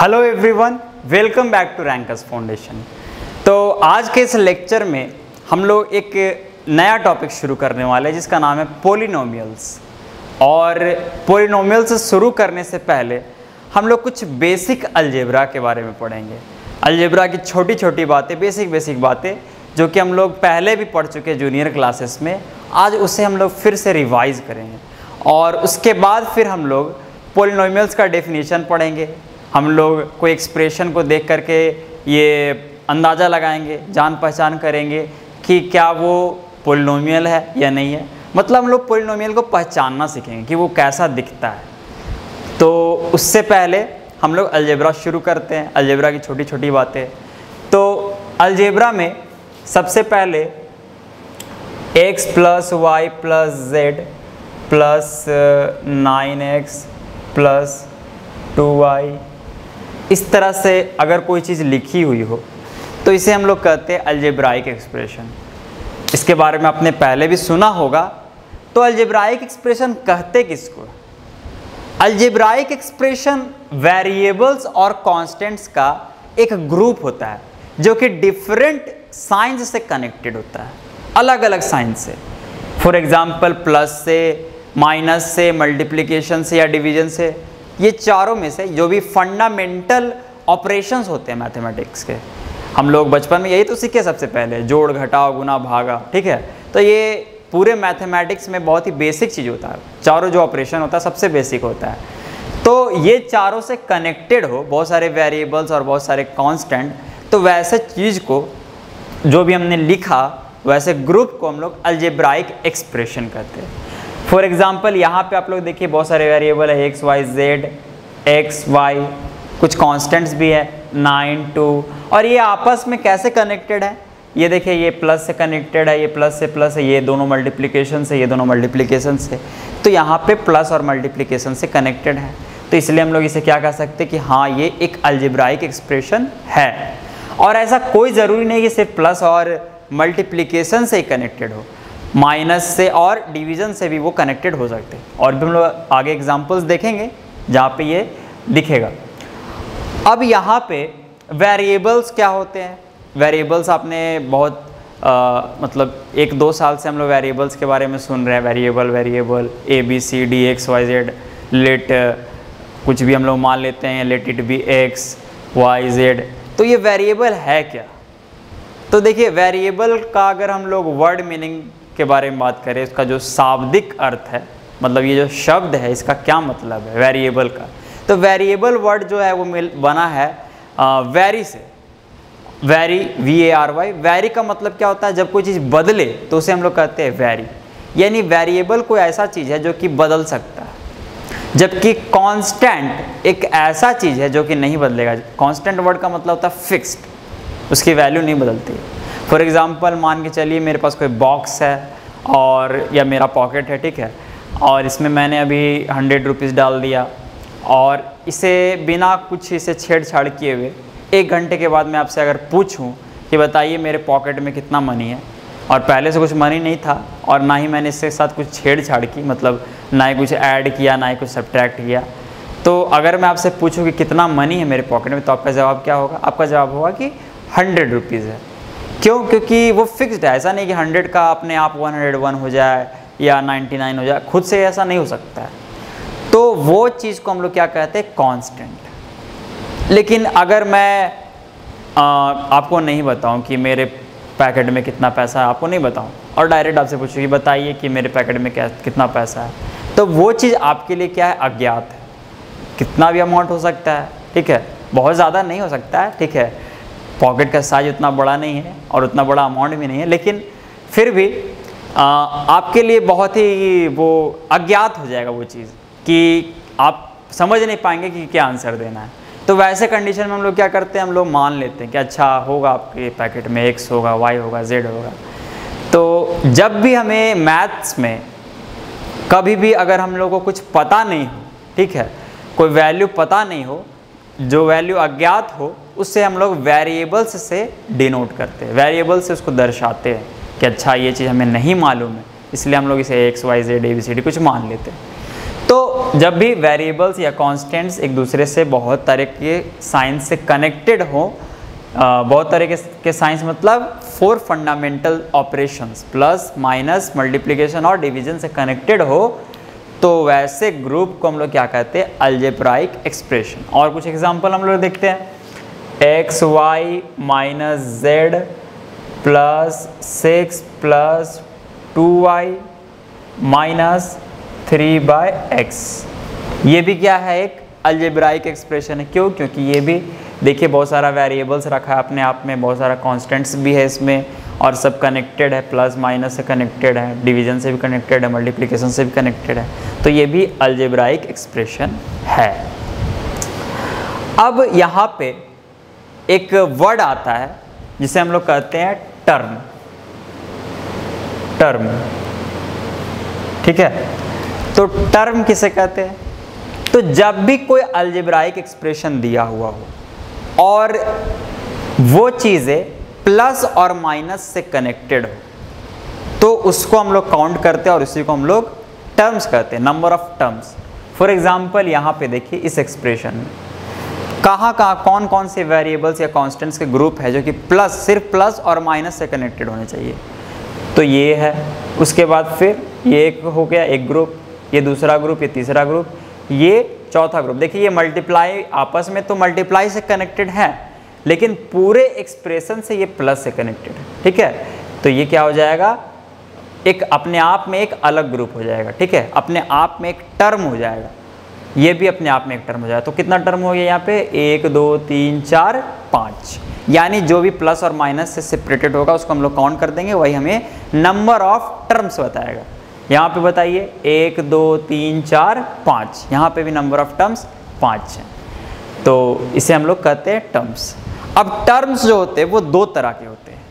Hello everyone, welcome back to Rankers Foundation. तो आज के इस लेक्चर में हम लोग एक नया टॉपिक शुरू करने वाले हैं जिसका नाम है पॉलिनोमियल्स। और पॉलिनोमियल्स शुरू करने से पहले हम लोग कुछ बेसिक अलजेब्रा के बारे में पढ़ेंगे। अलजेब्रा की छोटी छोटी बातें, बेसिक बातें जो कि हम लोग पहले भी पढ़ चुके जूनियर क्लासेस में, आज उसे हम लोग फिर से रिवाइज करेंगे। और उसके बाद फिर हम लोग पॉलिनोमियल्स का डेफिनेशन पढ़ेंगे। हम लोग कोई एक्सप्रेशन को देख करके ये अंदाज़ा लगाएंगे, जान पहचान करेंगे कि क्या वो पॉलिनोमियल है या नहीं है। मतलब हम लोग पॉलिनोमियल को पहचानना सीखेंगे कि वो कैसा दिखता है। तो उससे पहले हम लोग अलजेब्रा शुरू करते हैं, अलजेब्रा की छोटी छोटी बातें। तो अलजेब्रा में सबसे पहले x plus y plus z plus 9x plus 2y, इस तरह से अगर कोई चीज़ लिखी हुई हो तो इसे हम लोग कहते हैं अलजेब्राइक एक्सप्रेशन। इसके बारे में आपने पहले भी सुना होगा। तो अलजेब्राइक एक्सप्रेशन कहते किसको? अलजेब्राइक एक्सप्रेशन वेरिएबल्स और कांस्टेंट्स का एक ग्रुप होता है जो कि डिफरेंट साइंस से कनेक्टेड होता है, अलग अलग साइंस से। फॉर एग्जांपल प्लस से, माइनस से, मल्टीप्लिकेशन से या डिवीजन से, ये चारों में से जो भी फंडामेंटल ऑपरेशंस होते हैं मैथमेटिक्स के, हम लोग बचपन में यही तो सीखे सबसे पहले, जोड़ घटाओ गुना भागा, ठीक है। तो ये पूरे मैथमेटिक्स में बहुत ही बेसिक चीज़ होता है, चारों जो ऑपरेशन होता है सबसे बेसिक होता है। तो ये चारों से कनेक्टेड हो, बहुत सारे वेरिएबल्स और बहुत सारे कांस्टेंट, तो वैसे चीज़ को जो भी हमने लिखा वैसे ग्रुप को हम लोग अलजेब्राइक एक्सप्रेशन कहते हैं। फॉर एग्जाम्पल यहाँ पे आप लोग देखिए बहुत सारे वेरिएबल है, x y z, x y, कुछ कांस्टेंट्स भी है 9, 2, और ये आपस में कैसे कनेक्टेड है ये देखिए। ये प्लस से कनेक्टेड है, ये प्लस से प्लस है, ये दोनों मल्टीप्लिकेशन से, ये दोनों मल्टीप्लिकेशन से। तो यहाँ पे प्लस और मल्टीप्लिकेशन से कनेक्टेड है, तो इसलिए हम लोग इसे क्या कह सकते हैं कि हाँ ये एक अलजेब्राइक एक्सप्रेशन है। और ऐसा कोई ज़रूरी नहीं कि सिर्फ प्लस और मल्टीप्लिकेशन से ही कनेक्टेड हो, माइनस से और डिवीज़न से भी वो कनेक्टेड हो सकते हैं। और भी हम लोग आगे एग्जांपल्स देखेंगे जहाँ पे ये दिखेगा। अब यहाँ पे वेरिएबल्स क्या होते हैं? वेरिएबल्स आपने बहुत मतलब 1-2 साल से हम लोग वेरिएबल्स के बारे में सुन रहे हैं। वेरिएबल ABCD XYZ, लेट कुछ भी हम लोग मान लेते हैं, लेट इट बी XYZ। तो ये वेरिएबल है क्या? तो देखिए वेरिएबल का अगर हम लोग वर्ड मीनिंग के बारे में बात करें, इसका जो शाब्दिक अर्थ है, मतलब ये जो शब्द है इसका क्या मतलब है वेरिएबल का, तो वेरिएबल वर्ड जो है वो बना है वेरी से। वेरी VARY, वेरी का मतलब क्या होता है? जब कोई चीज़ बदले तो उसे हम लोग कहते हैं वेरी। यानी वेरिएबल कोई ऐसा चीज़ है जो कि बदल सकता है, जबकि कांस्टेंट एक ऐसा चीज़ है जो कि नहीं बदलेगा। कांस्टेंट वर्ड का मतलब होता है फिक्स्ड, उसकी वैल्यू नहीं बदलती। फॉर एग्ज़ाम्पल मान के चलिए मेरे पास कोई बॉक्स है और या मेरा पॉकेट है, ठीक है, और इसमें मैंने अभी 100 रुपीज़ डाल दिया और इसे बिना कुछ इसे छेड़छाड़ किए हुए 1 घंटे के बाद मैं आपसे अगर पूछूं कि बताइए मेरे पॉकेट में कितना मनी है, और पहले से कुछ मनी नहीं था और ना ही मैंने इसके साथ कुछ छेड़छाड़ की, मतलब ना ही कुछ ऐड किया ना ही कुछ सब्ट्रैक्ट किया, तो अगर मैं आपसे पूछूँ कि कितना मनी है मेरे पॉकेट में, तो आपका जवाब क्या होगा? आपका जवाब होगा कि 100 रुपीज़ है। क्यों? क्योंकि वो फिक्स्ड है। ऐसा नहीं कि 100 का अपने आप 101 हो जाए या 99 हो जाए, खुद से ऐसा नहीं हो सकता है। तो वो चीज़ को हम लोग क्या कहते हैं? कांस्टेंट। लेकिन अगर मैं आपको नहीं बताऊं कि मेरे पैकेट में कितना पैसा है, आपको नहीं बताऊं और डायरेक्ट आपसे पूछूं कि बताइए कि मेरे पैकेट में कितना पैसा है, तो वो चीज़ आपके लिए क्या है? अज्ञात है। कितना भी अमाउंट हो सकता है, ठीक है, बहुत ज़्यादा नहीं हो सकता है, ठीक है, पॉकेट का साइज उतना बड़ा नहीं है और उतना बड़ा अमाउंट भी नहीं है, लेकिन फिर भी आपके लिए बहुत ही वो अज्ञात हो जाएगा वो चीज़, कि आप समझ नहीं पाएंगे कि क्या आंसर देना है। तो वैसे कंडीशन में हम लोग क्या करते हैं? हम लोग मान लेते हैं कि अच्छा होगा आपके पैकेट में X होगा, Y होगा, Z होगा। तो जब भी हमें मैथ्स में कभी भी अगर हम लोग को कुछ पता नहीं हो, ठीक है, कोई वैल्यू पता नहीं हो, जो वैल्यू अज्ञात हो, उससे हम लोग वेरिएबल्स से डिनोट करते हैं, वेरिएबल से उसको दर्शाते हैं कि अच्छा ये चीज़ हमें नहीं मालूम है, इसलिए हम लोग इसे XYZ ABCD कुछ मान लेते हैं। तो जब भी वेरिएबल्स या कॉन्स्टेंट्स एक दूसरे से बहुत तरह के साइंस से कनेक्टेड हो, बहुत तरह के साइंस मतलब 4 fundamental operations plus minus multiplication और डिवीजन से कनेक्टेड हो, तो वैसे ग्रुप को हम लोग क्या कहते हैं, अलजेब्राइक एक्सप्रेशन। और कुछ एग्जांपल हम लोग देखते हैं, x y minus z plus 6 plus 2y minus 3/x। ये भी क्या है, एक अलजेब्राइक एक्सप्रेशन है। क्यों? क्योंकि ये भी देखिए बहुत सारा वेरिएबल्स रखा है अपने आप में, बहुत सारा कॉन्स्टेंट्स भी है इसमें और सब कनेक्टेड है, प्लस माइनस से कनेक्टेड है, डिवीजन से भी कनेक्टेड है, मल्टीप्लिकेशन से भी कनेक्टेड है, तो ये भी अलजेब्राइक एक्सप्रेशन है। अब यहाँ पे एक वर्ड आता है जिसे हम लोग कहते हैं टर्म। टर्म, ठीक है, तो टर्म किसे कहते हैं? तो जब भी कोई अलजेब्राइक एक्सप्रेशन दिया हुआ हो और वो चीज़ें प्लस और माइनस से कनेक्टेड हो, तो उसको हम लोग काउंट करते हैं और उसी को हम लोग टर्म्स कहते हैं, number of terms. For example यहाँ पे देखिए इस एक्सप्रेशन में कहाँ कौन कौन से वेरिएबल्स या कॉन्स्टेंट्स के ग्रुप है जो कि प्लस, सिर्फ प्लस और माइनस से कनेक्टेड होने चाहिए, तो ये है। उसके बाद फिर ये एक हो गया, एक ग्रुप, ये दूसरा ग्रुप, ये तीसरा ग्रुप, ये चौथा ग्रुप। देखिए ये मल्टीप्लाई, आपस में तो मल्टीप्लाई से कनेक्टेड है, लेकिन पूरे एक्सप्रेशन से ये प्लस से कनेक्टेड है, ठीक है, तो ये क्या हो जाएगा, एक अपने आप में एक अलग ग्रुप हो जाएगा, ठीक है, अपने आप में एक टर्म हो जाएगा, ये भी अपने आप में एक टर्म हो जाएगा। तो कितना टर्म हो गया यहाँ पे, 1 2 3 4 5, यानी जो भी प्लस और माइनस से सेपरेटेड होगा उसको हम लोग काउंट कर देंगे, वही हमें नंबर ऑफ टर्म्स बताएगा। यहाँ पे बताइए 1 2 3 4 5, यहाँ पे भी नंबर ऑफ टर्म्स 5 है, तो इसे हम लोग कहते हैं टर्म्स। अब टर्म्स जो होते हैं वो दो तरह के होते हैं,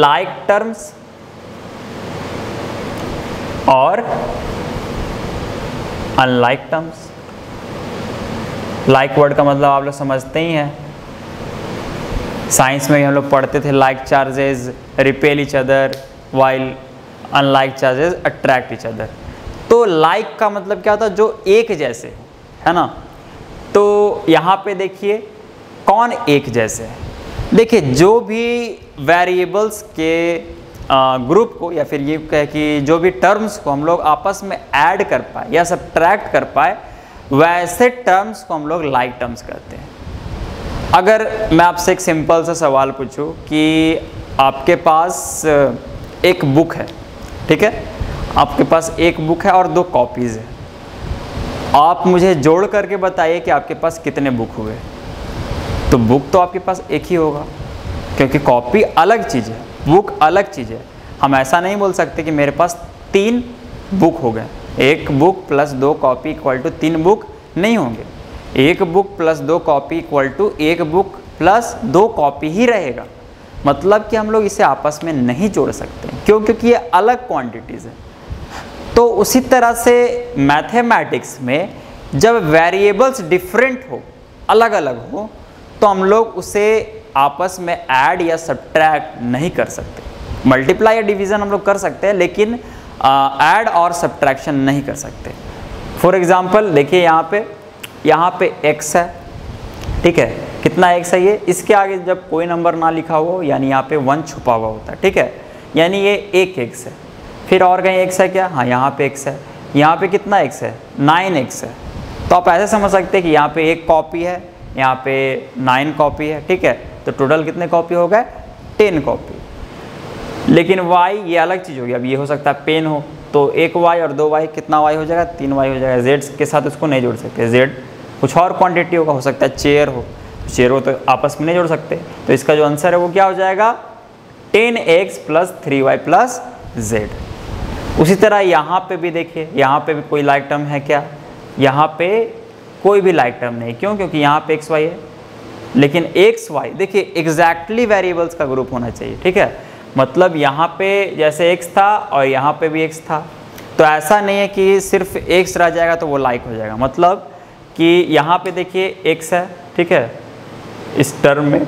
लाइक टर्म्स और अनलाइक टर्म्स। लाइक वर्ड का मतलब आप लोग समझते ही हैं, साइंस में हम लोग पढ़ते थे, like charges repel each other while unlike charges attract each other. तो लाइक का मतलब क्या होता है, जो एक जैसे है ना, तो यहाँ पे देखिए कौन एक जैसे है, देखिए जो भी वेरिएबल्स के ग्रुप को या फिर ये कहे कि जो भी टर्म्स को हम लोग आपस में ऐड कर पाए या सब्ट्रैक्ट कर पाए, वैसे टर्म्स को हम लोग लाइक टर्म्स कहते हैं। अगर मैं आपसे एक सिंपल सा सवाल पूछूं कि आपके पास एक बुक है, ठीक है, आपके पास एक बुक है और 2 कॉपीज़ है, आप मुझे जोड़ करके बताइए कि आपके पास कितने बुक हुए, तो बुक तो आपके पास एक ही होगा, क्योंकि कॉपी अलग चीज़ है, बुक अलग चीज़ है। हम ऐसा नहीं बोल सकते कि मेरे पास 3 बुक हो गए, एक book plus 2 copy equal to 3 book नहीं होंगे, एक book plus 2 copy equal to 1 book plus 2 copy ही रहेगा, मतलब कि हम लोग इसे आपस में नहीं जोड़ सकते, क्यों? क्योंकि ये अलग क्वांटिटीज़ है। तो उसी तरह से मैथमेटिक्स में जब वेरिएबल्स डिफरेंट हो, अलग अलग हो, तो हम लोग उसे आपस में ऐड या सब्ट्रैक्ट नहीं कर सकते। मल्टीप्लाई या डिवीज़न हम लोग कर सकते हैं, लेकिन ऐड और सब्ट्रैक्शन नहीं कर सकते। फॉर एग्जांपल देखिए यहाँ पे x है, ठीक है, कितना x है ये, इसके आगे जब कोई नंबर ना लिखा हो, यानी यहाँ पे 1 छुपा हुआ होता है, ठीक है, यानी ये एक x है। फिर और कहीं x है क्या? हाँ, यहाँ पे x है, यहाँ पे कितना x है, 9x है। तो आप ऐसे समझ सकते हैं कि यहाँ पे एक कॉपी है, यहाँ पे 9 कॉपी है, ठीक है, तो टोटल कितने कॉपी हो गए, 10 कॉपी। लेकिन y ये अलग चीज़ होगी, अब ये हो सकता है पेन हो, तो 1y और 2y, कितना y हो जाएगा, 3y हो जाएगा। z के साथ उसको नहीं जोड़ सकते, z कुछ और क्वांटिटी होगा, हो सकता है चेयर हो, चेयर हो तो आपस में नहीं जोड़ सकते, तो इसका जो आंसर है वो क्या हो जाएगा, 10x plus 3y plus z। उसी तरह यहाँ पे भी देखिए, यहाँ पे भी कोई लाइक टर्म है क्या, यहाँ पे कोई भी लाइक टर्म नहीं, क्यों? क्योंकि यहाँ पे एक्स वाई है, लेकिन एक्स वाई देखिए एग्जैक्टली वेरिएबल्स का ग्रुप होना चाहिए, ठीक है, मतलब यहाँ पे जैसे एक्स था और यहाँ पे भी एक्स था, तो ऐसा नहीं है कि सिर्फ एक्स रह जाएगा तो वो लाइक हो जाएगा, मतलब कि यहाँ पे देखिए एक्स है, ठीक है, इस टर्म में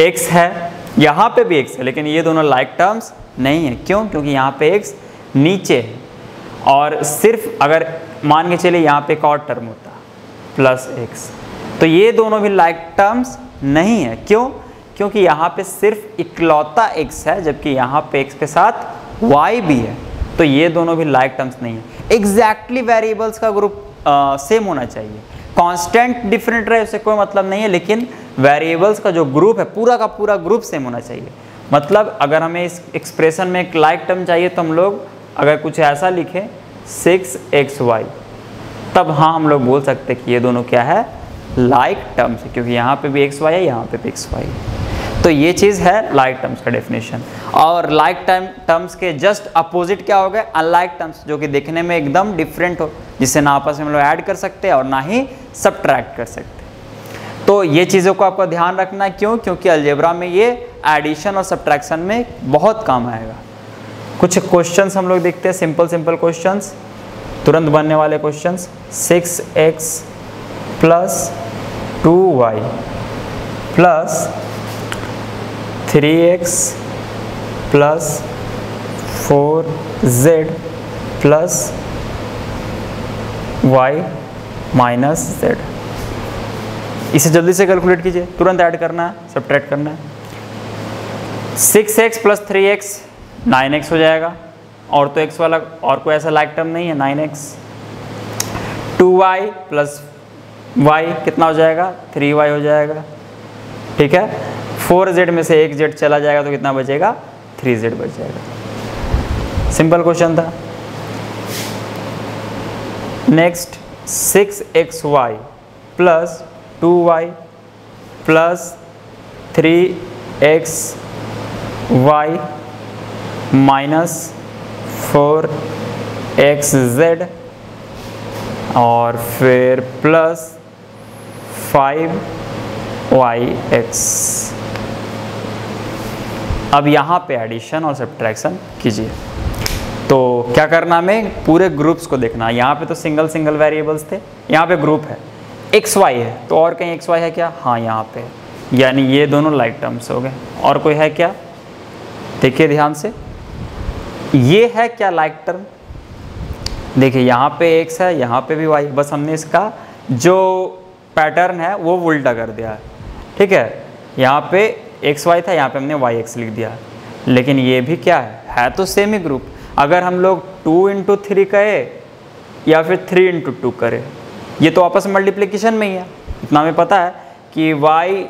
एक्स है, यहाँ पे भी एक्स है, लेकिन ये दोनों लाइक टर्म्स नहीं है, क्यों? क्योंकि यहाँ पे एक्स नीचे है, और सिर्फ अगर मान के चलिए यहाँ पे एक और टर्म होता प्लस एक्स, तो ये दोनों भी लाइक टर्म्स नहीं है। क्यों? क्योंकि यहाँ पे सिर्फ इकलौता x है जबकि यहाँ पे x के साथ y भी है, तो ये दोनों भी लाइक टर्म्स नहीं है। एग्जैक्टली वेरिएबल्स का ग्रुप सेम होना चाहिए, कांस्टेंट डिफरेंट रहे उससे कोई मतलब नहीं है, लेकिन वेरिएबल्स का जो ग्रुप है पूरा का पूरा ग्रुप सेम होना चाहिए। मतलब अगर हमें इस एक्सप्रेशन में एक लाइक टर्म चाहिए तो हम लोग अगर कुछ ऐसा लिखें 6xy, तब हाँ हम लोग बोल सकते हैं कि ये दोनों क्या है लाइक टर्म्स, क्योंकि यहाँ पे भी एक्स वाई है यहाँ पे भी एक्स वाई है। तो ये चीज़ है लाइक टर्म्स का डेफिनेशन। और लाइक टर्म्स के जस्ट अपोजिट क्या हो गए अनलाइक टर्म्स, जो कि देखने में एकदम डिफरेंट हो, जिससे ना आपस में हम लोग ऐड कर सकते हैं और ना ही सब्ट्रैक्ट कर सकते। तो ये चीज़ों को आपका ध्यान रखना है। क्यों? क्योंकि अलजेब्रा में ये एडिशन और सब्ट्रैक्शन में बहुत काम आएगा। कुछ क्वेश्चंस हम लोग देखते हैं, सिंपल सिंपल क्वेश्चंस, तुरंत बनने वाले questions. 6x plus 2y plus 3x plus 4z plus y minus z, इसे जल्दी से कैलकुलेट कीजिए, तुरंत ऐड करना है सब्ट्रैक्ट करना है। 6x प्लस 3x 9x हो जाएगा, और तो x वाला और कोई ऐसा लाइक टर्म नहीं है 9x। 2y प्लस y कितना हो जाएगा 3y हो जाएगा, ठीक है। 4z में से 1z चला जाएगा तो कितना बचेगा 3z बच जाएगा। सिंपल क्वेश्चन था। Next 6xy plus 2y plus 3xy minus 4xz और फिर प्लस 5yx। अब यहाँ पे एडिशन और सब्ट्रैक्शन कीजिए। तो क्या करना हमें पूरे ग्रुप्स को देखना। यहाँ पे तो सिंगल सिंगल वेरिएबल्स थे, यहाँ पे ग्रुप है एक्स वाई है, तो और कहीं एक्स वाई है क्या? हाँ यहाँ पे, यानी ये दोनों लाइक टर्म्स हो गए। और कोई है क्या? देखिए ध्यान से, ये है क्या लाइक टर्म? देखिए यहाँ पे x है यहाँ पे भी y, बस हमने इसका जो पैटर्न है वो उल्टा कर दिया है, ठीक है। यहाँ पे एक्स वाई था यहाँ पे हमने वाई एक्स लिख दिया, लेकिन ये भी क्या है तो सेम ही ग्रुप। अगर हम लोग 2 × 3 करें या फिर 3 × 2 करें, ये तो आपस में मल्टीप्लिकेशन में ही है। इतना हमें पता है कि y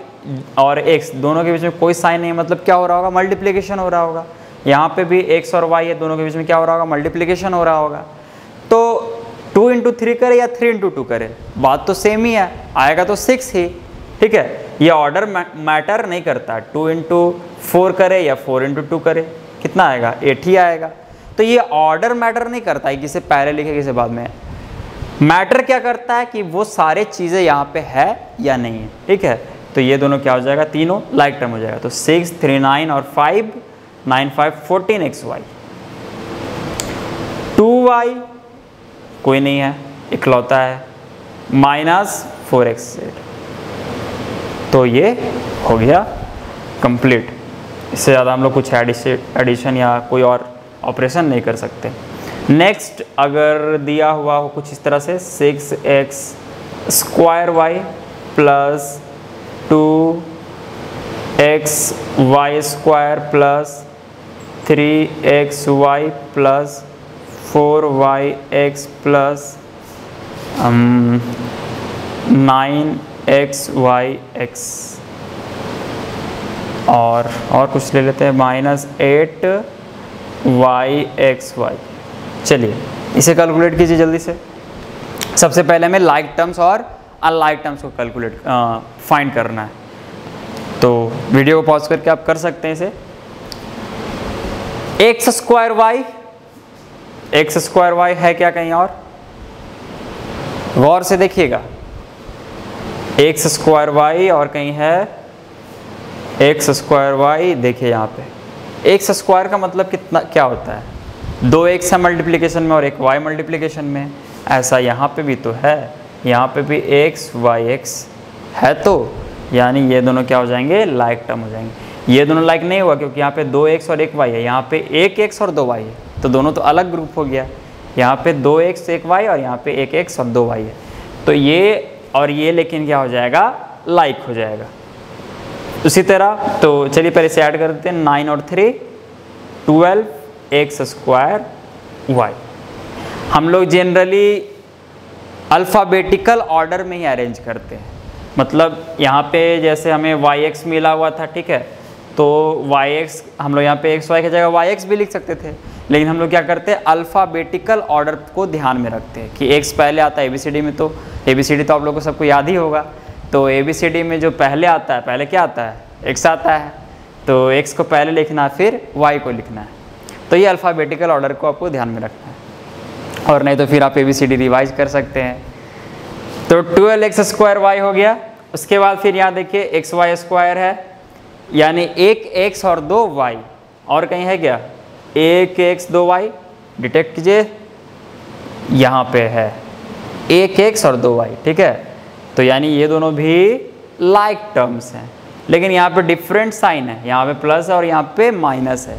और x दोनों के बीच में कोई साइन नहीं है, मतलब क्या हो रहा होगा मल्टीप्लिकेशन हो रहा होगा। यहाँ पे भी x और y है, दोनों के बीच में क्या हो रहा होगा मल्टीप्लिकेशन हो रहा होगा। तो 2 × 3 करे या 3 × 2 करे, बात तो सेम ही है, आएगा तो 6 ही, ठीक है। ये ऑर्डर मैटर नहीं करता, 2 × 4 करे या 4 × 2 करे, कितना आएगा 8 ही आएगा। तो ये ऑर्डर मैटर नहीं करता है, किसे पहले लिखे किसे बाद में। मैटर क्या करता है कि वो सारे चीज़ें यहाँ पे है या नहीं है, ठीक है। तो ये दोनों क्या हो जाएगा तीनों लाइक टर्म हो जाएगा। तो 6, 3, 9 और 5, 9, 5 14xy। 2y कोई नहीं है इकलौता है, माइनस 4xz। तो ये हो गया कंप्लीट। इससे ज़्यादा हम लोग कुछ एडिशन या कोई और ऑपरेशन नहीं कर सकते। नेक्स्ट अगर दिया हुआ हो कुछ इस तरह से 6x² y plus 2xy² plus 3xy plus 4yx plus 9xyx और कुछ ले लेते हैं माइनस 8yxy। चलिए इसे कैलकुलेट कीजिए जल्दी से। सबसे पहले हमें लाइक टर्म्स और अनलाइक टर्म्स को कैलकुलेट फाइंड करना है। तो वीडियो को पॉज करके आप कर सकते हैं इसे। x स्क्वायर वाई है क्या कहीं और? गौर से देखिएगा, x स्क्वायर वाई और कहीं है x स्क्वायर वाई। देखिए यहाँ पे x स्क्वायर का मतलब कितना क्या होता है, 2x है मल्टीप्लिकेशन में और 1y मल्टीप्लिकेशन में। ऐसा यहाँ पे भी तो है, यहाँ पे भी x yx है, तो यानी ये दोनों क्या हो जाएंगे लाइक टर्म हो जाएंगे। ये दोनों लाइक नहीं हुआ क्योंकि यहाँ पे 2x और 1y है, यहाँ पे 1x और 2y है, तो दोनों तो अलग ग्रुप हो गया। यहाँ पे 2x एक y और यहाँ पे 1x और 2y है, तो ये और ये लेकिन क्या हो जाएगा, लाइक हो जाएगा। उसी तरह तो चलिए पहले से ऐड कर देते हैं, 9 और 3 12 x स्क्वायर y। हम लोग जनरली अल्फ़ाबेटिकल ऑर्डर में ही अरेंज करते हैं, मतलब यहाँ पे जैसे हमें yx मिला हुआ था, ठीक है, तो yx हम लोग यहाँ पे x y की जगह yx भी लिख सकते थे, लेकिन हम लोग क्या करते हैं अल्फ़ाबेटिकल ऑर्डर को ध्यान में रखते हैं कि x पहले आता है ABCD में, तो ABCD तो आप लोगों को सबको याद ही होगा, तो ABCD में जो पहले आता है, पहले क्या आता है, x आता है, तो x को पहले लिखना है फिर y को लिखना है। तो ये अल्फ़ाबेटिकल ऑर्डर को आपको ध्यान में रखना है, और नहीं तो फिर आप ABCD रिवाइज कर सकते हैं। तो 12x स्क्वायर y हो गया, उसके बाद फिर यहाँ देखिए xy स्क्वायर है, यानी 1x और 2y, और कहीं है क्या 1x 2y, डिटेक्ट कीजिए, यहाँ पे है 1x और 2y, ठीक है, तो यानी ये दोनों भी लाइक टर्म्स हैं, लेकिन यहाँ पे डिफरेंट साइन है, यहाँ पे प्लस है और यहाँ पे माइनस है।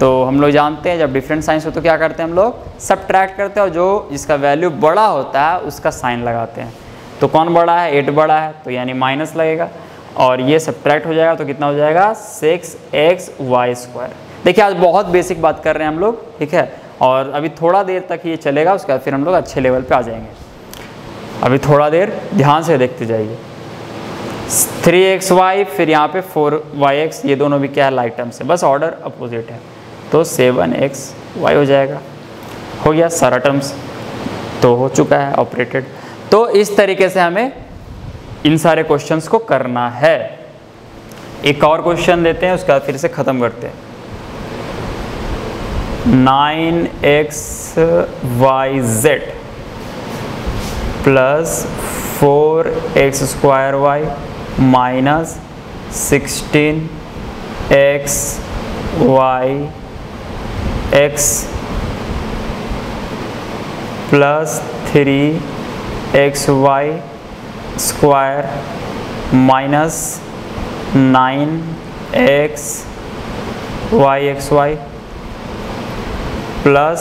तो हम लोग जानते हैं जब डिफरेंट साइंस हो तो क्या करते हैं हम लोग, सब्ट्रैक्ट करते हैं, और जो जिसका वैल्यू बड़ा होता है उसका साइन लगाते हैं। तो कौन बड़ा है, 8 बड़ा है, तो यानी माइनस लगेगा, और ये सब्ट्रैक्ट हो जाएगा, तो कितना हो जाएगा 6xy स्क्वायर। देखिए आज बहुत बेसिक बात कर रहे हैं हम लोग, ठीक है, और अभी थोड़ा देर तक ये चलेगा, उसके बाद फिर हम लोग अच्छे लेवल पर आ जाएंगे। अभी थोड़ा देर ध्यान से देखते जाइए, 3xy फिर यहाँ पे 4yx, ये दोनों भी क्या है, लाइक टर्म्स है, बस ऑर्डर अपोजिट है, तो 7xy हो जाएगा। हो गया सारा टर्म्स, तो हो चुका है ऑपरेटेड। तो इस तरीके से हमें इन सारे क्वेश्चंस को करना है। एक और क्वेश्चन लेते हैं, उसका फिर से ख़त्म करते हैं। 9xy plus 4xy minus 16xy plus 3xy square minus 9xy plus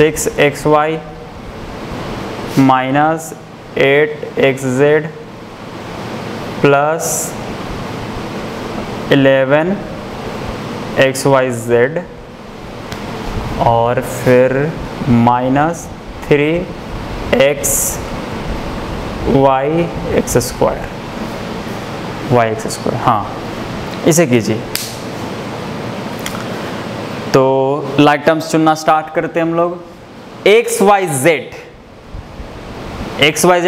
6xy minus 8xz plus 11xyz, और फिर माइनस 3xy स्क्वायर, हाँ इसे कीजिए। तो लाइक टर्म्स चुनना स्टार्ट करते हैं हम लोग, xyz।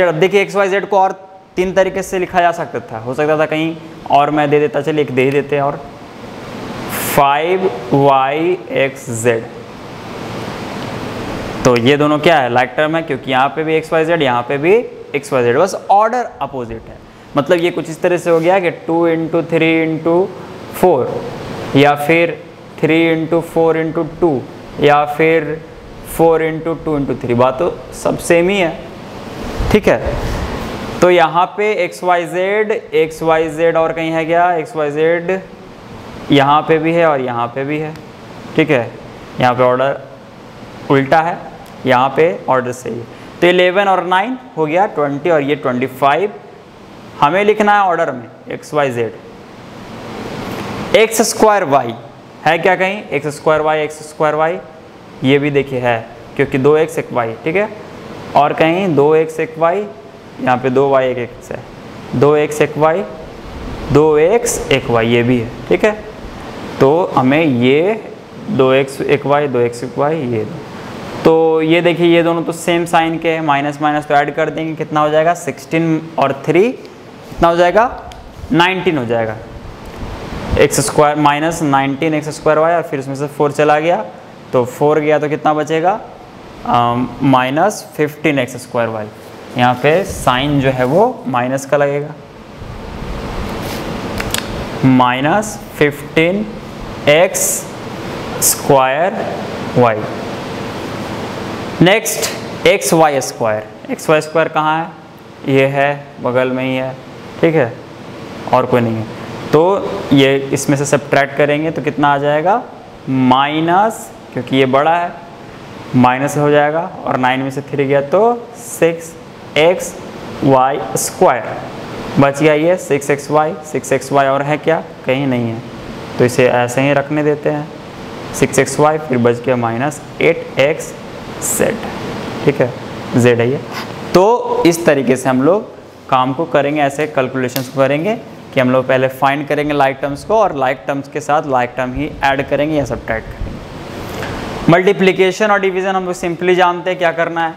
अब देखिए xyz को और 3 तरीके से लिखा जा सकता था, हो सकता था कहीं और मैं दे देता, चलिए एक दे ही देते हैं, और 5yxz, तो ये दोनों क्या है, लाइक टर्म है, क्योंकि यहाँ पे भी xyz, यहाँ पे भी xyz, बस ऑर्डर अपोजिट है। मतलब ये कुछ इस तरह से हो गया कि 2 × 3 × 4, या फिर 3 × 4 × 2, या फिर 4 × 2 × 3, बात तो सब सेम ही है, ठीक है। तो यहाँ पे xyz, और कहीं है क्या xyz, यहाँ पे भी है और यहाँ पे भी है, ठीक है, यहाँ पे ऑर्डर उल्टा है, यहाँ पे ऑर्डर सही है। तो 11 और 9 हो गया 20, और ये 25। हमें लिखना है ऑर्डर में xyz। x स्क्वायर y है क्या कहीं, x स्क्वायर y, ये भी देखिए है, क्योंकि 2x 1y, ठीक है, और कहीं 2x 1y, यहाँ पे 2y 1x है, 2x 1y 2x 1y, ये भी है, ठीक है। तो हमें ये 2x 1y 2x 1y, ये, तो ये देखिए ये दोनों तो सेम साइन के हैं, माइनस माइनस तो ऐड कर देंगे, कितना हो जाएगा 16 और 3, कितना हो जाएगा 19 हो जाएगा, x square minus 19 x square y, और फिर उसमें से 4 चला गया, तो 4 गया तो कितना बचेगा माइनस 15 x स्क्वायर y, यहाँ पे साइन जो है वो माइनस का लगेगा, minus 15x square y। Next xy square कहाँ है, ये है बगल में ही है, ठीक है, और कोई नहीं है, तो ये इसमें से सब्ट्रैक्ट करेंगे, तो कितना आ जाएगा माइनस क्योंकि ये बड़ा है, माइनस हो जाएगा और 9 में से 3 गया तो 6xy2 बच गया, ये 6xy और है क्या, कहीं नहीं है, तो इसे ऐसे ही रखने देते हैं 6xy, फिर बच गया माइनस 8xz, ठीक है, z है ये। तो इस तरीके से हम लोग काम को करेंगे, ऐसे कैलकुलेशंस को करेंगे कि हम लोग पहले फाइंड करेंगे लाइक टर्म्स को और लाइक टर्म्स के साथ लाइक टर्म ही ऐड करेंगे या सब्ट्रैक्ट करेंगे। मल्टीप्लिकेशन और डिवीज़न हम लोग सिंपली जानते हैं क्या करना है,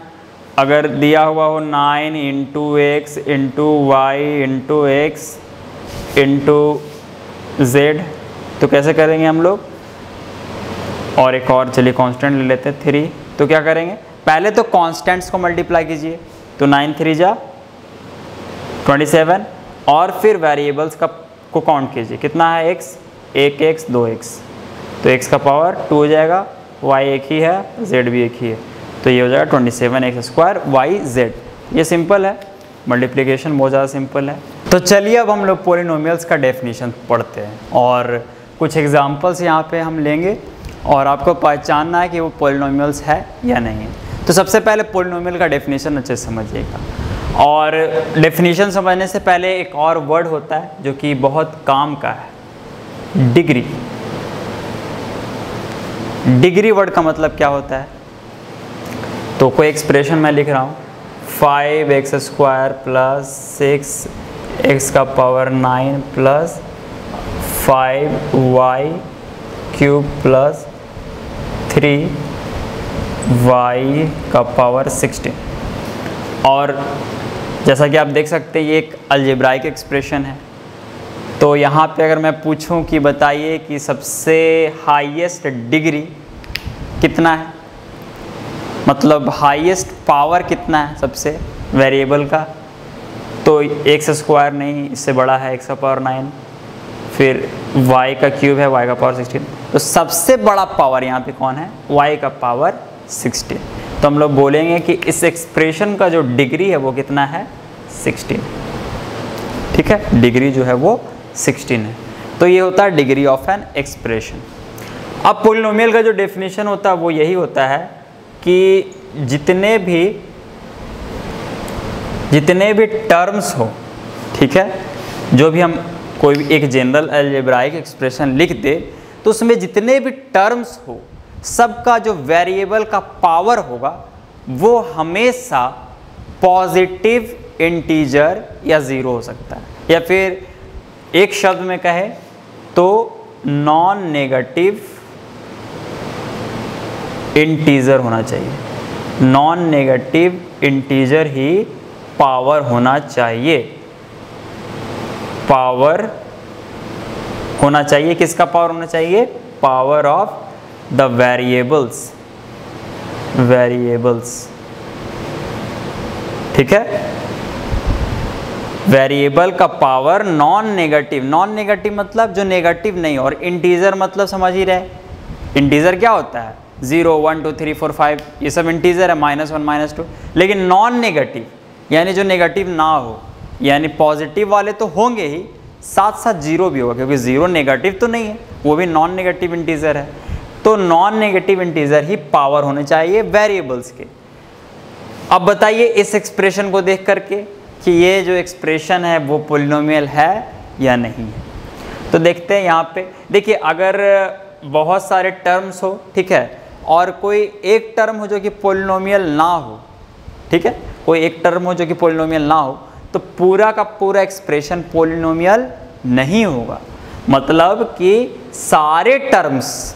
अगर दिया हुआ हो 9 × x × y × x × z तो कैसे करेंगे हम लोग, और एक और चलिए कांस्टेंट ले लेते हैं 3, तो क्या करेंगे, पहले तो कांस्टेंट्स को मल्टीप्लाई कीजिए, तो 9×3 = 27 और फिर वेरिएबल्स का को काउंट कीजिए, कितना है x, 1x 2x, तो x का पावर 2 हो जाएगा, y एक ही है, z भी एक ही है, तो ये हो जाएगा 27x2yz। ये सिंपल है, मल्टीप्लिकेशन बहुत ज़्यादा सिंपल है। तो चलिए अब हम लोग पॉलिनोमियल्स का डेफिनेशन पढ़ते हैं और कुछ एग्जांपल्स यहाँ पे हम लेंगे और आपको पहचानना है कि वो पॉलिनोमियल्स है या नहीं है। तो सबसे पहले पॉलिनोमियल का डेफिनेशन अच्छे से समझिएगा, और डेफिनेशन समझने से पहले एक और वर्ड होता है जो कि बहुत काम का है, डिग्री। डिग्री वर्ड का मतलब क्या होता है, तो कोई एक्सप्रेशन मैं लिख रहा हूँ 5x2 + 6x3y3y16, और जैसा कि आप देख सकते हैं ये एक अलजेब्राइक एक्सप्रेशन है। तो यहाँ पे अगर मैं पूछूं कि बताइए कि सबसे हाईएस्ट डिग्री कितना है, मतलब हाईएस्ट पावर कितना है सबसे वेरिएबल का, तो x² नहीं, इससे बड़ा है x⁴, फिर y³ है, y⁴ तो सबसे बड़ा पावर यहाँ पे कौन है, y⁴। तो हम लोग बोलेंगे कि इस एक्सप्रेशन का जो डिग्री है वो कितना है, 16, ठीक है, डिग्री जो है वो 16 है। तो ये होता है डिग्री ऑफ एन एक्सप्रेशन। अब पॉलिनोमियल का जो डेफिनेशन होता है वो यही होता है कि जितने भी टर्म्स हो, ठीक है, जो भी हम कोई भी एक जनरल अलजेब्राइक एक्सप्रेशन लिख दे तो उसमें जितने भी टर्म्स हो सबका जो वेरिएबल का पावर होगा वो हमेशा पॉजिटिव इंटीजर या ज़ीरो हो सकता है, या फिर एक शब्द में कहे तो नॉन नेगेटिव इंटीजर होना चाहिए, नॉन नेगेटिव इंटीजर ही पावर होना चाहिए, पावर होना चाहिए, किसका पावर होना चाहिए, पावर ऑफ द वेरिएबल्स, ठीक है, वेरिएबल का power non negative. Non negative मतलब जो नेगेटिव नहीं, और इंटीजर मतलब समझ ही रहे, इंटीजर क्या होता है, 0 1 2 3 4 5 ये सब इंटीजर है, -1 -2, लेकिन नॉन नेगेटिव यानी जो नेगेटिव ना हो, यानी पॉजिटिव वाले तो होंगे ही, साथ साथ 0 भी होगा, क्योंकि 0 नेगेटिव तो नहीं है, वो भी नॉन नेगेटिव इंटीजर है, तो नॉन नेगेटिव इंटीजर ही पावर होने चाहिए वेरिएबल्स के। अब बताइए इस एक्सप्रेशन को देख करके कि ये जो एक्सप्रेशन है वो पॉलिनोमियल है या नहीं है। तो देखते हैं यहाँ पे, देखिए अगर बहुत सारे टर्म्स हो, ठीक है, और कोई एक टर्म हो जो कि पॉलिनोमियल ना हो, ठीक है, कोई एक टर्म हो जो कि पॉलिनोमियल ना हो, तो पूरा का पूरा एक्सप्रेशन पॉलिनोमियल नहीं होगा, मतलब कि सारे टर्म्स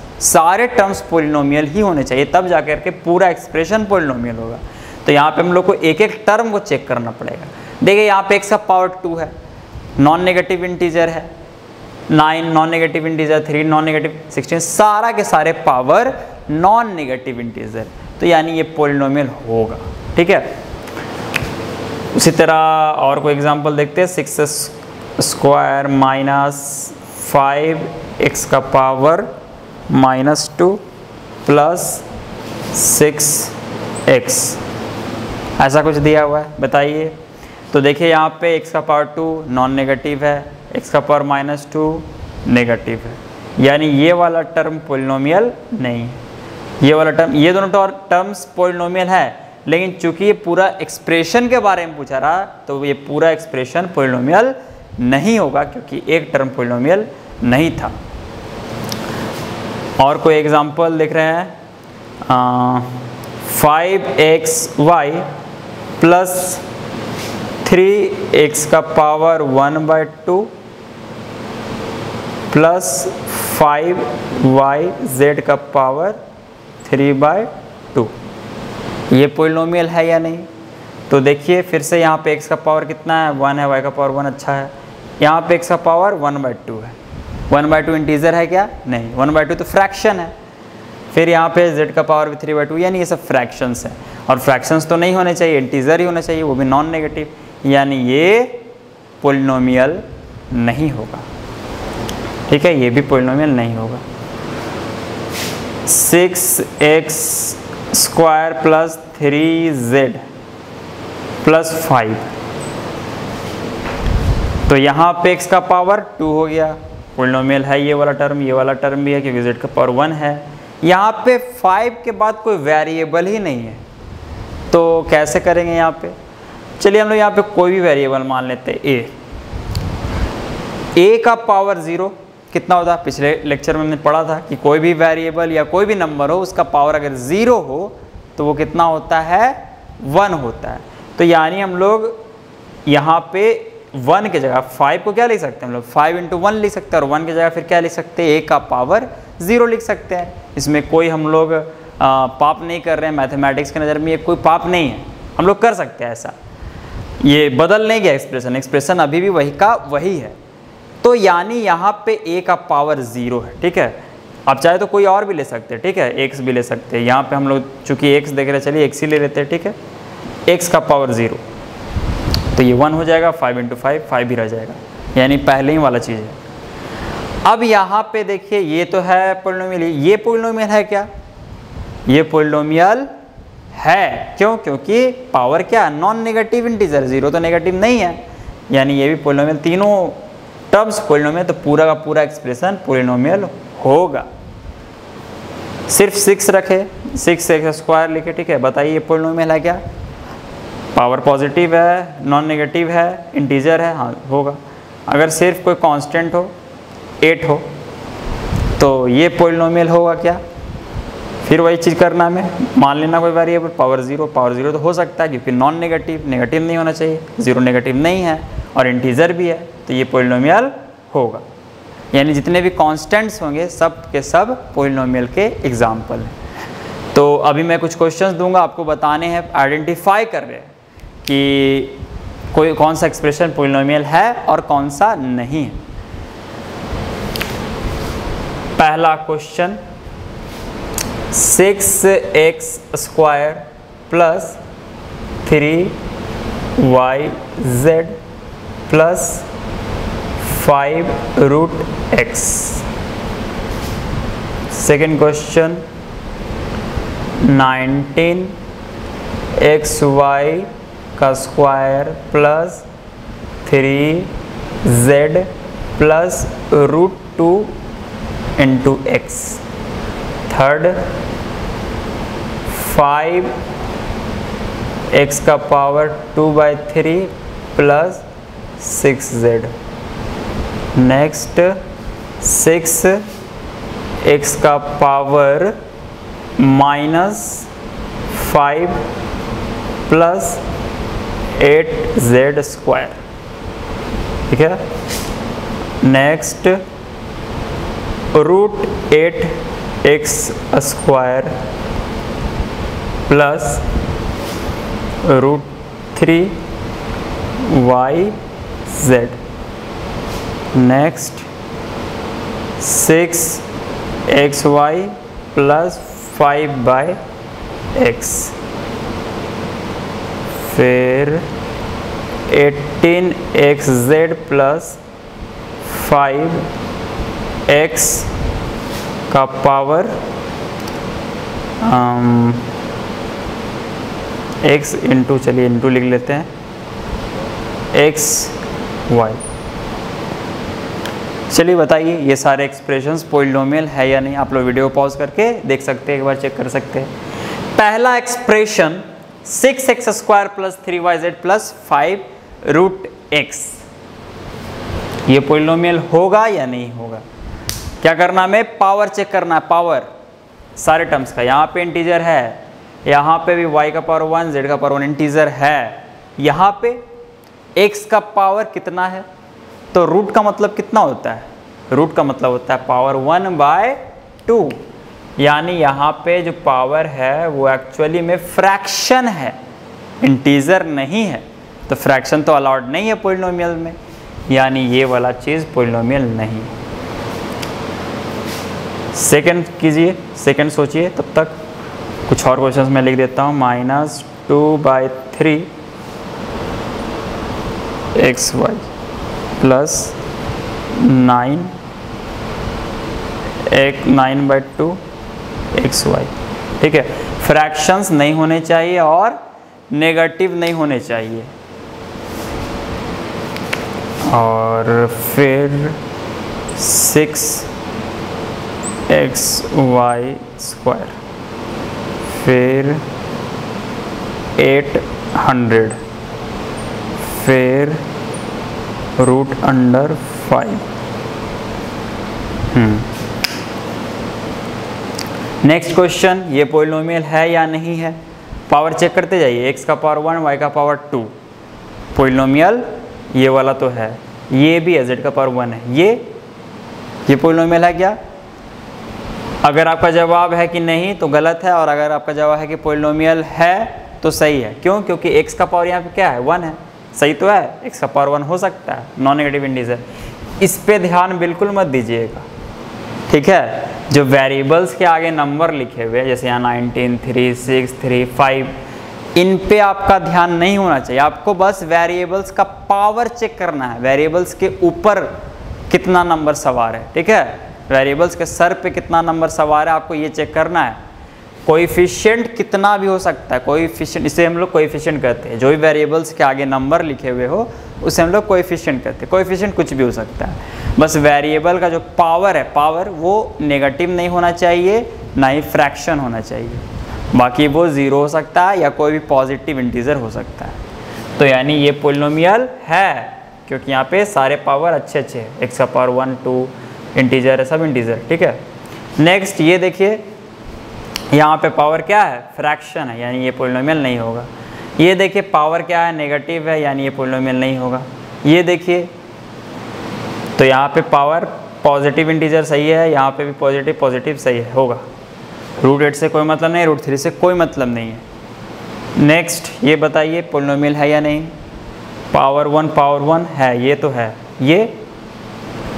पॉलिनोमियल ही होने चाहिए, तब जाकर के पूरा एक्सप्रेशन पॉलिनोमियल होगा। तो यहाँ पे हम लोग को एक एक टर्म को चेक करना पड़ेगा। देखिए यहाँ पे x⁴ है, नॉन नेगेटिव इंटीजर है, 9 non negative integer, 3 non negative, 16 सारा के सारे पावर नॉन नेगेटिव इंटीजर, तो यानी ये पॉलिनोमियल होगा, ठीक है। उसी तरह और कोई एग्जांपल देखते हैं, 6x² - 5x⁻² - 2 + 6x, ऐसा कुछ दिया हुआ है, बताइए। तो देखिए यहाँ पे x⁴ नॉन नेगेटिव है, x⁻² नेगेटिव है, यानी ये वाला टर्म पॉलिनोमियल नहीं है। ये वाला टर्म, ये दोनों टर्म्स पॉलिनोमियल है, लेकिन चूंकि ये पूरा एक्सप्रेशन के बारे में पूछा रहा तो ये पूरा एक्सप्रेशन पॉलिनोमियल नहीं होगा क्योंकि एक टर्म पॉलिनोमियल नहीं था। और कोई एग्जांपल देख रहे हैं, 5xy plus 3x⁴ plus 5yz⁴ ये पॉलिनोमियल है या नहीं। तो देखिए फिर से यहाँ पे x⁴ कितना है, 1 है, y⁴ 1 अच्छा है, यहाँ पे x⁴ 1/2 है। 1/2 इंटीजर है क्या? नहीं, 1/2 तो फ्रैक्शन है। फिर यहाँ पे z⁴ 3/2 यानी ये सब फ्रैक्शंस हैं, और फ्रैक्शंस तो नहीं होने चाहिए, इंटीजर ही होना चाहिए, वो भी नॉन नेगेटिव, यानी ये पॉलिनोमियल नहीं होगा। ठीक है, ये भी पॉलिनोमियल नहीं होगा। 6x² प्लस 3z प्लस 5, तो यहाँ पे x⁴ 2 हो गया, पॉलिनोमियल है ये वाला टर्म, ये वाला टर्म भी है क्योंकि z⁴ 1 है। यहाँ पे 5 के बाद कोई वेरिएबल ही नहीं है, तो कैसे करेंगे यहाँ पे? चलिए हम लोग यहाँ पे कोई भी वेरिएबल मान लेते हैं। a का पावर 0 कितना होता है, पिछले लेक्चर में हमने पढ़ा था कि कोई भी वेरिएबल या कोई भी नंबर हो उसका पावर अगर 0 हो तो वो कितना होता है, 1 होता है। तो यानी हम लोग यहाँ पे 1 की जगह 5 को क्या लिख सकते हैं, हम लोग 5 × 1 लिख सकते हैं, और 1 की जगह फिर क्या लिख सकते हैं, a का पावर 0 लिख सकते हैं। इसमें कोई हम लोग पाप नहीं कर रहे हैं, मैथमेटिक्स की नज़र में ये कोई पाप नहीं है, हम लोग कर सकते हैं ऐसा, ये बदल नहीं गया एक्सप्रेशन, एक्सप्रेशन अभी भी वही का वही है। तो यानी यहाँ पे a का पावर 0 है। ठीक है, आप चाहे तो कोई और भी ले सकते हैं, ठीक है, x भी ले सकते हैं, यहाँ पे हम लोग चूँकि x देख रहे हैं, चलिए x ही ले लेते हैं। ठीक है, x का पावर 0 तो ये 1 हो जाएगा, 5 × 5 5 ही रह जाएगा, यानी पहले ही वाला चीज़ है। अब यहाँ पे देखिए ये तो है पॉलिनोमियल, ये पॉलिनोमियल है क्या? ये पॉलिनोमियल है, क्यों? क्योंकि पावर क्या, नॉन नेगेटिव इंटीजर, 0 तो नेगेटिव नहीं है, यानी ये भी पॉलिनोमियल, तीनों टर्म्स पॉलिनोमियल, तो पूरा का पूरा एक्सप्रेशन पॉलिनोमियल होगा। सिर्फ 6 रखे, 6x² लिखे, ठीक है, बताइए ये पॉलिनोमियल है क्या, पावर पॉजिटिव है, नॉन नेगेटिव है, इंटीजर है, हाँ होगा। अगर सिर्फ कोई कांस्टेंट हो 8 हो तो ये पॉलिनोमियल होगा क्या? फिर वही चीज़ करना है, मान लेना कोई वेरिएबल पावर 0 तो हो सकता है क्योंकि नॉन नेगेटिव, नेगेटिव नहीं होना चाहिए, 0 नेगेटिव नहीं है और इंटीजर भी है, तो ये पॉलिनोमियल होगा। यानी जितने भी कांस्टेंट्स होंगे सब के सब पॉलिनोमियल के एग्जाम्पल हैं। तो अभी मैं कुछ क्वेश्चंस दूंगा, आपको बताने हैं, आइडेंटिफाई कर रहे हैं कि कोई कौन सा एक्सप्रेशन पॉलिनोमियल है और कौन सा नहीं है। पहला question, 6x² plus 3yz plus 5√x। Second question, 19xy² plus 3z plus √2 × x। Third, 5x² 2/3 plus 6z। Next, 6x−5 plus 8z²। ठीक है, next, √8x² plus √3yz। Next, 6xy plus 5/x। फिर 18xz प्लस 5x का power x × चलिए into लिख लेते हैं, xy। चलिए बताइए ये सारे एक्सप्रेशंस पॉलीनोमियल है या नहीं। आप लोग वीडियो पॉज करके देख सकते हैं, एक बार चेक कर सकते हैं। पहला एक्सप्रेशन 6x² + 3yz + 5√x, ये पॉलीनोमियल होगा या नहीं होगा। क्या करना हमें, पावर चेक करना है, पावर सारे टर्म्स का। यहाँ पे इंटीजर है, यहाँ पे भी y का पावर 1 z का पावर 1 इंटीजर है, यहाँ पे x का पावर कितना है। तो रूट का मतलब कितना होता है, रूट का मतलब होता है पावर 1/2। यानी यहाँ पे जो पावर है वो एक्चुअली में फ्रैक्शन है, इंटीजर नहीं है। तो फ्रैक्शन तो अलाउड नहीं है पॉलीनोमियल में, यानी ये वाला चीज़ पॉलीनोमियल नहीं है। सेकंड कीजिए, सेकंड सोचिए, तब तक कुछ और क्वेश्चंस मैं लिख देता हूँ। -2/3xy + 9/2xy, ठीक है। फ्रैक्शंस नहीं होने चाहिए और नेगेटिव नहीं होने चाहिए। और फिर 6xy², फिर 800, फिर √5। नेक्स्ट क्वेश्चन, ये पॉलीनोमियल है या नहीं है। पावर चेक करते जाइए, x का पावर 1 y का पावर 2 पॉलीनोमियल, ये वाला तो है, ये भी है z का पावर 1 है। ये पॉलीनोमियल है क्या। अगर आपका जवाब है कि नहीं तो गलत है, और अगर आपका जवाब है कि पॉलीनोमियल है तो सही है। क्यों, क्योंकि x का पावर यहाँ पे क्या है, 1 है, सही तो है। x का पावर 1 हो सकता है, नॉन नेगेटिव इंटीजर। इस पे ध्यान बिल्कुल मत दीजिएगा, ठीक है। जो वेरिएबल्स के आगे नंबर लिखे हुए हैं, जैसे यहाँ 19, 3, 6, 3, 5, इन पे आपका ध्यान नहीं होना चाहिए। आपको बस वेरिएबल्स का पावर चेक करना है, वेरिएबल्स के ऊपर कितना नंबर सवार है, ठीक है। वेरिएबल्स के सर पे कितना नंबर सवार है, आपको ये चेक करना है। कोएफिशिएंट कितना भी हो सकता है, कोएफिशिएंट, इसे हम लोग कोएफिशिएंट कहते हैं। जो भी वेरिएबल्स के आगे नंबर लिखे हुए हो उसे हम लोग कोएफिशिएंट कहते हैं। कोएफिशिएंट कुछ भी हो सकता है, बस वेरिएबल का जो पावर है, पावर वो नेगेटिव नहीं होना चाहिए, ना ही फ्रैक्शन होना चाहिए। बाकी वो 0 हो सकता है या कोई भी पॉजिटिव इंटीजर हो सकता है। तो यानी ये पॉलीनोमियल है, क्योंकि यहाँ पे सारे पावर अच्छे अच्छे हैं, x का पावर 1, 2 इंटीजर है, सब इंटीजर, ठीक है। नेक्स्ट ये देखिए, यहाँ पे पावर क्या है, फ्रैक्शन है, यानी ये पॉलीनोमियल नहीं होगा। ये देखिए पावर क्या है, नेगेटिव है, यानी ये पॉलीनोमियल नहीं होगा। ये देखिए, तो यहाँ पे पावर पॉजिटिव इंटीजर सही है, यहाँ पे भी पॉजिटिव सही है, होगा। √8 से कोई मतलब नहीं, √3 से कोई मतलब नहीं है। नेक्स्ट ये बताइए, पॉलीनोमियल है या नहीं। पावर 1 है, ये तो है। ये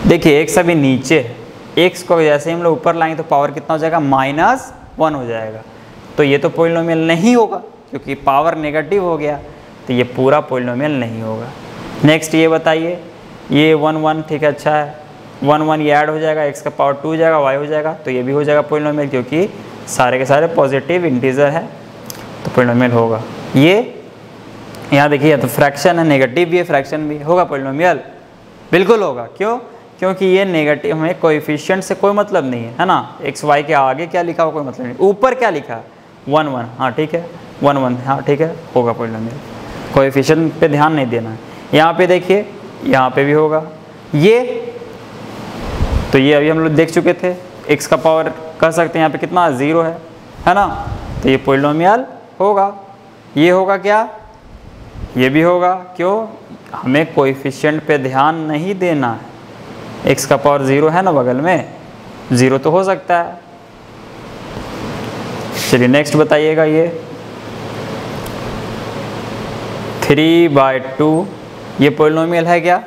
देखिए x अभी नीचे है, x को जैसे हम लोग ऊपर लाएंगे तो पावर कितना हो जाएगा, -1 हो जाएगा। तो ये तो पॉलीनोमियल नहीं होगा, क्योंकि पावर नेगेटिव हो गया, तो ये पूरा पॉलीनोमियल नहीं होगा। नेक्स्ट ये बताइए, ये 1, 1, ठीक है, अच्छा है। 1, 1 ये ऐड हो जाएगा, x का पावर 2 हो जाएगा, y हो जाएगा, तो ये भी हो जाएगा पॉलीनोमियल, क्योंकि सारे के सारे पॉजिटिव इंटीजर है, तो पॉलीनोमियल होगा। ये यहाँ देखिए, तो फ्रैक्शन है, नेगेटिव भी है, फ्रैक्शन भी होगा पॉलीनोमियल, बिल्कुल होगा। क्यों, क्योंकि ये नेगेटिव, हमें कोएफिशिएंट से कोई मतलब नहीं है, है ना। xy के आगे क्या लिखा हो कोई मतलब नहीं, ऊपर क्या लिखा, 1, 1, हाँ ठीक है, 1, 1, हाँ ठीक है, होगा पॉलीनोमियल। कोएफिशिएंट पे ध्यान नहीं देना है। यहाँ पे देखिए, यहाँ पे भी होगा। ये तो ये अभी हम लोग देख चुके थे, x का पावर कह सकते हैं यहाँ पे कितना, 0 है, है ना। तो ये पॉलीनोमियल होगा। ये होगा क्या, ये भी होगा। क्यों, हमें कोएफिशिएंट पे ध्यान नहीं देना है। x का पावर 0 है ना, बगल में 0 तो हो सकता है। चलिए नेक्स्ट बताइएगा, ये 3/2 ये पॉलीनोमियल है क्या।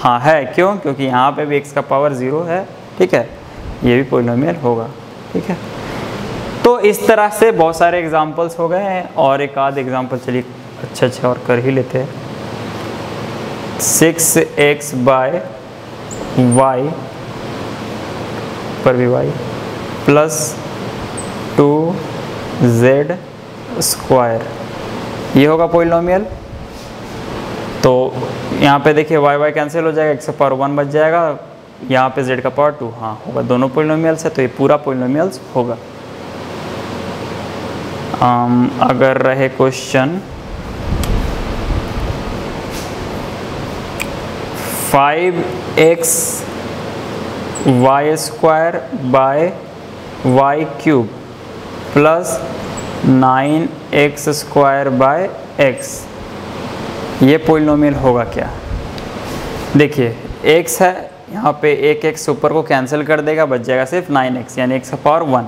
हाँ है, क्यों, क्योंकि यहाँ पे भी x का पावर 0 है, ठीक है। ये भी पॉलीनोमियल होगा, ठीक है। तो इस तरह से बहुत सारे एग्जांपल्स हो गए हैं, और एक आध एग्जांपल चलिए अच्छा अच्छा और कर ही लेते हैं। 6x/y पर भी y + 2z², ये होगा पॉलीनोमियल। तो यहाँ पे देखिए, y कैंसिल हो जाएगा, x का पावर 1 बच जाएगा, यहाँ पे z का पावर 2 हाँ होगा, दोनों पॉलिनोमियल्स है तो ये पूरा पॉलिनोमियल्स होगा। अगर रहे question 5xy² / y³ plus 9x² / x, ये पॉलिनोमियल होगा क्या? देखिए x है यहाँ पे, एक x ऊपर को कैंसिल कर देगा, बच जाएगा सिर्फ 9x यानी x का पावर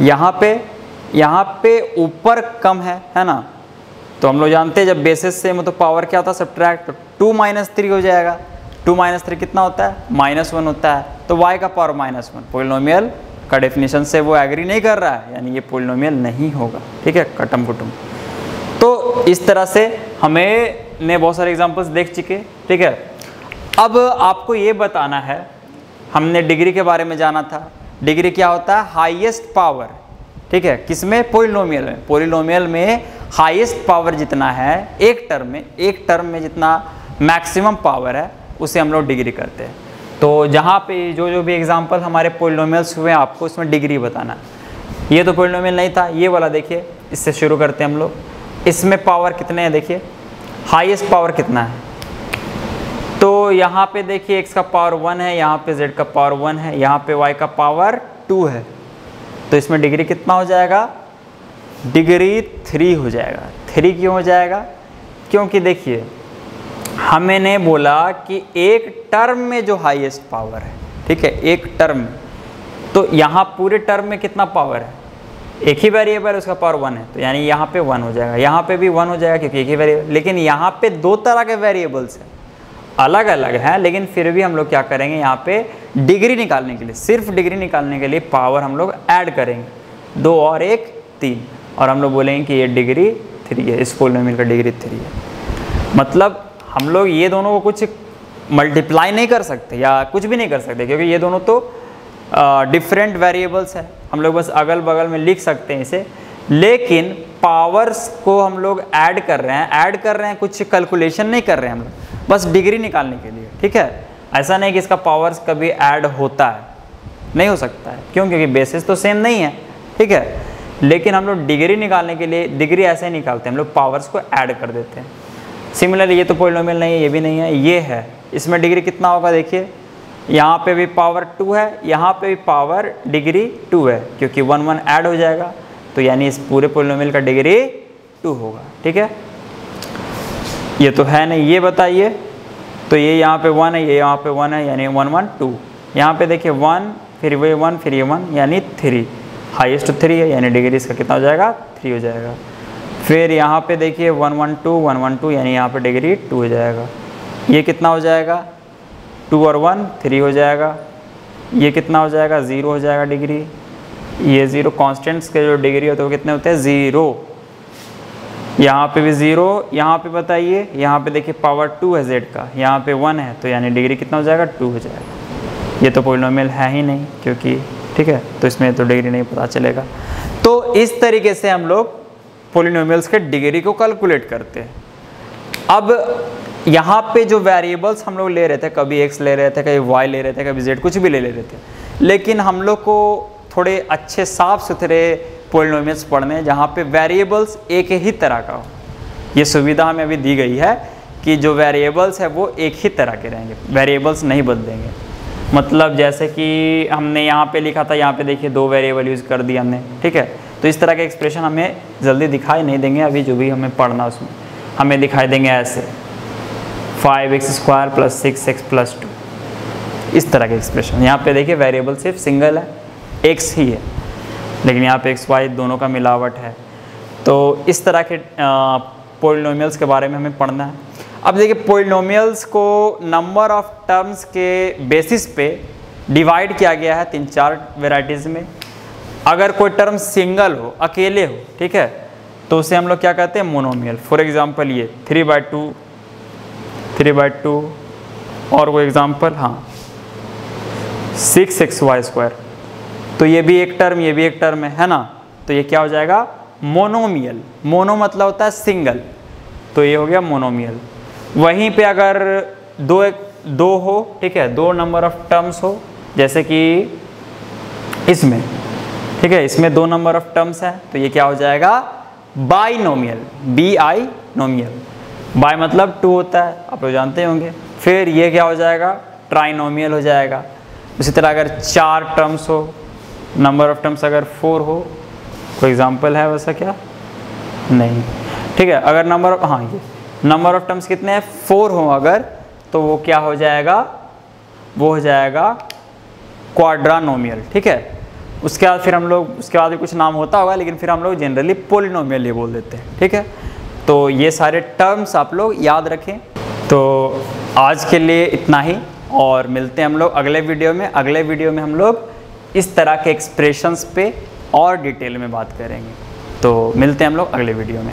1। यहाँ पे ऊपर कम है ना, तो हम लोग जानते हैं जब बेसिस से मतलब पावर क्या होता है सब्ट्रैक्ट, तो 2 - 3 हो जाएगा। 2 - 3 कितना होता है? -1 होता है, तो y का पावर -1। पॉलिनोमियल का डेफिनेशन से वो एग्री नहीं कर रहा है यानी ये पॉलिनोमियल नहीं होगा। ठीक है, कटम कुटुम। तो इस तरह से हमें ने बहुत सारे एग्जाम्पल्स देख चुके। ठीक है, अब आपको ये बताना है, हमने डिग्री के बारे में जाना था, डिग्री क्या होता है? Highest power. ठीक है, किसमें? पॉलिनोमियल में। पॉलिनोमियल में हाईएस्ट पावर जितना है एक टर्म में जितना मैक्सिमम पावर है उसे हम लोग डिग्री करते हैं। तो जहाँ पे जो जो भी एग्जांपल हमारे पॉलिनोमियल्स हुए आपको उसमें डिग्री बताना। ये तो पॉलिनोमियल नहीं था, ये वाला देखिए, इससे शुरू करते हैं हम लोग। इसमें पावर कितने हैं देखिए, हाईएस्ट पावर कितना है? तो यहाँ पे देखिए x का पावर 1 है, यहाँ पे z का पावर 1 है, यहाँ पे y का पावर 2 है, तो इसमें डिग्री कितना हो जाएगा? डिग्री 3 हो जाएगा। 3 क्यों हो जाएगा? क्योंकि देखिए हमें ने बोला कि एक टर्म में जो हाईएस्ट पावर है, ठीक है, एक टर्म, तो यहाँ पूरे टर्म में कितना पावर है? एक ही वेरिएबल, उसका पावर 1 है, तो यानी यहाँ पे 1 हो जाएगा, यहाँ पे भी 1 हो जाएगा क्योंकि एक ही वेरिएबल। लेकिन यहाँ पे 2 तरह के वेरिएबल्स हैं, अलग अलग है, लेकिन फिर भी हम लोग क्या करेंगे यहाँ पे डिग्री निकालने के लिए, सिर्फ डिग्री निकालने के लिए पावर हम लोग ऐड करेंगे, 2 और 1 3, और हम लोग बोलेंगे कि ये डिग्री 3 है, इस पॉलिनोमियल का डिग्री 3 है। मतलब हम लोग ये दोनों को कुछ मल्टीप्लाई नहीं कर सकते या कुछ भी नहीं कर सकते क्योंकि ये दोनों तो डिफरेंट वेरिएबल्स है, हम लोग बस अगल बगल में लिख सकते हैं इसे। लेकिन पावर्स को हम लोग ऐड कर रहे हैं, कुछ कैलकुलेशन नहीं कर रहे हैं हम लोग, बस डिग्री निकालने के लिए। ठीक है, ऐसा नहीं कि इसका पावर्स कभी ऐड होता है, नहीं हो सकता है, क्यों? क्योंकि बेसिस तो सेम नहीं है। ठीक है, लेकिन हम लोग डिग्री निकालने के लिए, डिग्री ऐसे ही निकालते हैं, हम लोग पावर्स को ऐड कर देते हैं। सिमिलरली ये तो पॉलिनोमियल नहीं है, ये भी नहीं है, ये है, इसमें डिग्री कितना होगा देखिए, यहाँ पे भी पावर 2 है, यहाँ पे भी पावर डिग्री 2 है क्योंकि 1 1 ऐड हो जाएगा, तो यानी इस पूरे पॉलिनोमियल का डिग्री 2 होगा। ठीक है, ये तो है नहीं, ये बताइए, तो ये यहाँ पे 1 है, ये यहाँ पे 1 है, यानी 1 1 2, यहाँ पे देखिए 1 फिर वे 1 फिर ये 1, यानी 3, हाईएस्ट 3 है, यानी डिग्री इसका कितना हो जाएगा? 3 हो जाएगा। फिर यहाँ पे देखिए 1 1 2 1 1 2, यानी यहाँ पे डिग्री 2 हो जाएगा। ये कितना हो जाएगा? 2 और 1 3 हो जाएगा। ये कितना हो जाएगा? 0 हो जाएगा डिग्री, ये 0, कॉन्स्टेंट्स के जो डिग्री होते हैं वो कितने होते हैं? 0, यहाँ पे भी 0, यहाँ पे बताइए, यहाँ पे देखिए पावर 2 है z का, यहाँ पे 1 है, तो यानी डिग्री कितना हो जाएगा? 2 हो जाएगा। ये तो पॉलिनोमियल है ही नहीं क्योंकि, ठीक है, तो इसमें तो डिग्री नहीं पता चलेगा। तो इस तरीके से हम लोग पॉलिनोमियल्स के डिग्री को कैलकुलेट करते हैं। अब यहाँ पे जो वेरिएबल्स हम लोग ले रहे थे, कभी x ले रहे थे, कभी y ले रहे थे, कभी z, कुछ भी ले रहे थे, लेकिन हम लोग को थोड़े अच्छे साफ सुथरे पॉलिनोमियल्स पढ़ने जहाँ पे वेरिएबल्स एक ही तरह का हो। ये सुविधा हमें अभी दी गई है कि जो वेरिएबल्स है वो एक ही तरह के रहेंगे, वेरिएबल्स नहीं बदलेंगे। मतलब जैसे कि हमने यहाँ पे लिखा था, यहाँ पे देखिए 2 वेरिएबल यूज़ कर दिया हमने। ठीक है, तो इस तरह के एक्सप्रेशन हमें जल्दी दिखाई नहीं देंगे, अभी जो भी हमें पढ़ना उसमें हमें दिखाई देंगे ऐसे 5x² + 6x + 2, इस तरह के एक्सप्रेशन। यहाँ पर देखिए वेरिएबल सिर्फ सिंगल है, x ही है, लेकिन यहाँ पे x y दोनों का मिलावट है। तो इस तरह के पॉलिनोमियल्स के बारे में हमें पढ़ना है। अब देखिए पॉलिनोमियल्स को नंबर ऑफ टर्म्स के बेसिस पे डिवाइड किया गया है 3-4 वेराइटीज़ में। अगर कोई टर्म सिंगल हो, अकेले हो, ठीक है, तो उसे हम लोग क्या कहते हैं? मोनोमियल। फॉर एग्जांपल ये 3/2 और वो एग्जांपल हाँ 6xy², तो ये भी एक टर्म, ये भी एक टर्म है ना, तो ये क्या हो जाएगा? मोनोमियल। मोनो मतलब होता है सिंगल, तो ये हो गया मोनोमियल। वहीं पे अगर दो दो हो, ठीक है, दो नंबर ऑफ टर्म्स हो, जैसे कि इसमें, ठीक है, इसमें दो नंबर ऑफ टर्म्स है, तो ये क्या हो जाएगा बाइनोमियल, बाइनोमियल, बाय मतलब टू होता है, आप लोग जानते होंगे। फिर ये क्या हो जाएगा ट्राइनोमियल हो जाएगा। उसी तरह अगर चार टर्म्स हो, नंबर ऑफ टर्म्स अगर फोर हो, कोई एग्जांपल है वैसा क्या नहीं, ठीक है, अगर नंबर ऑफ, हाँ ये नंबर ऑफ टर्म्स कितने हैं फोर हो अगर, तो वो क्या हो जाएगा, वो हो जाएगा क्वाड्रानोमियल, ठीक है। उसके बाद फिर हम लोग, उसके बाद भी कुछ नाम होता होगा, लेकिन फिर हम लोग जनरली पॉलिनोमियल ये बोल देते हैं, ठीक है। तो ये सारे टर्म्स आप लोग याद रखें। तो आज के लिए इतना ही, और मिलते हैं हम लोग अगले वीडियो में। अगले वीडियो में हम लोग इस तरह के एक्सप्रेशंस पे और डिटेल में बात करेंगे। तो मिलते हैं हम लोग अगले वीडियो में।